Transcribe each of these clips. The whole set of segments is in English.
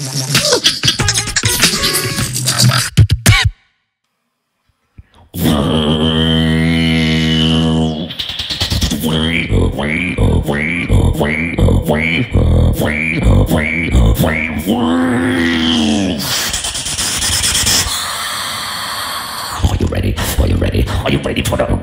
Are you ready? Are you ready? Are you ready for the...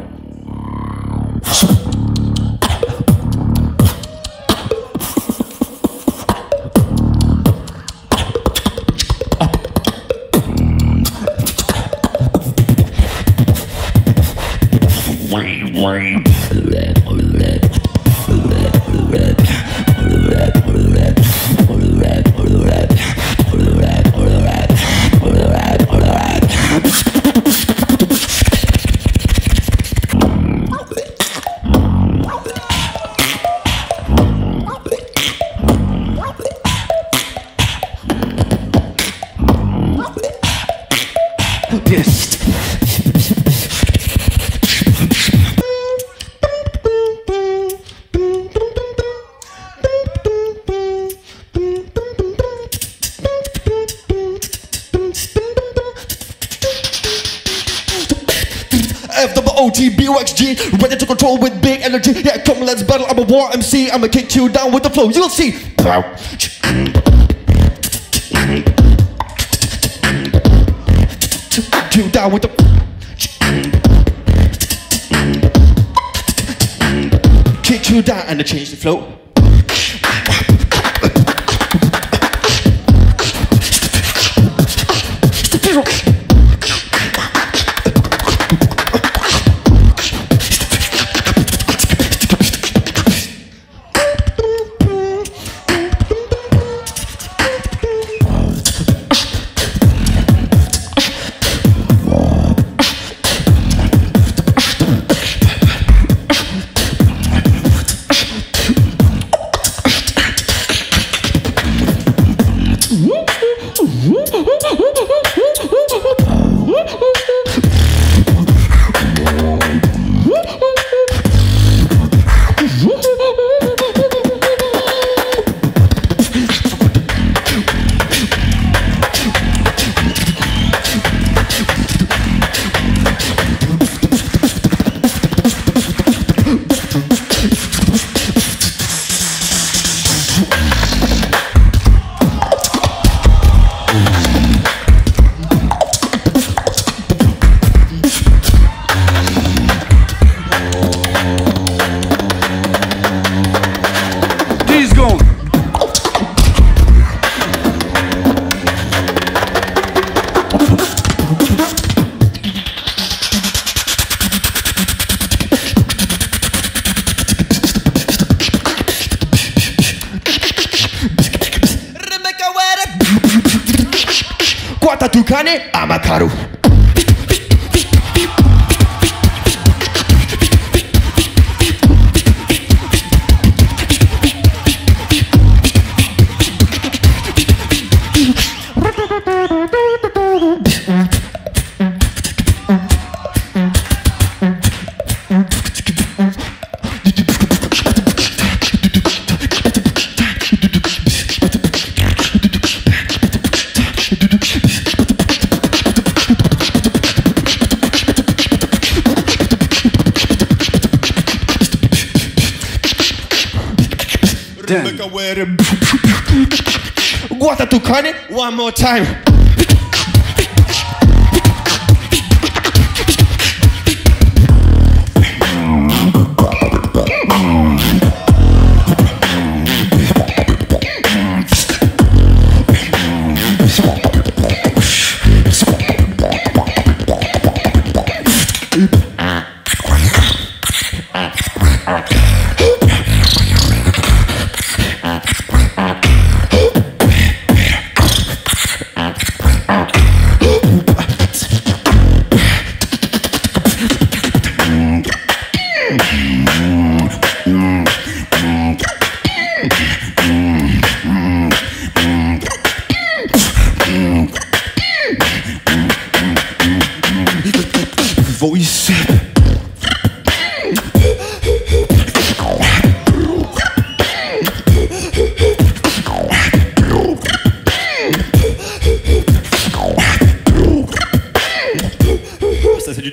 FootboxG, ready to control with big energy. Yeah, come, let's battle. I'm a war MC. I'ma kick you down with the flow. You'll see. You down with the kick you down and change the flow. Tukane Amakaru. What a tukane, one more time.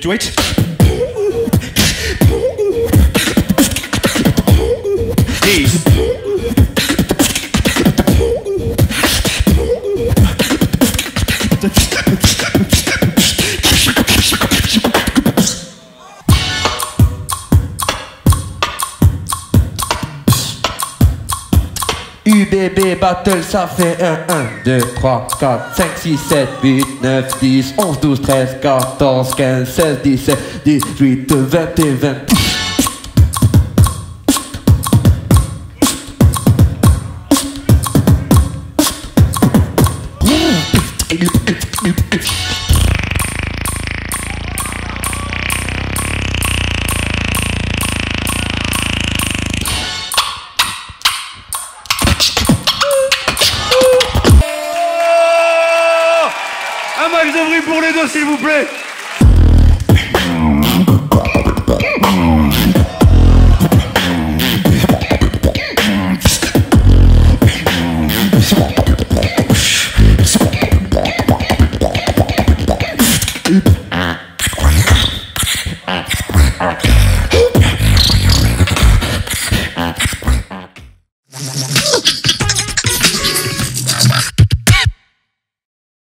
do it. Knees. UBB Battle, ça fait 1, 1, 2, 3, 4, 5, 6, 7, 8, 9, 10, 11, 12, 13, 14, 15, 16, 17, 18, 20 et 20. Un max de bruit pour les deux, s'il vous plaît.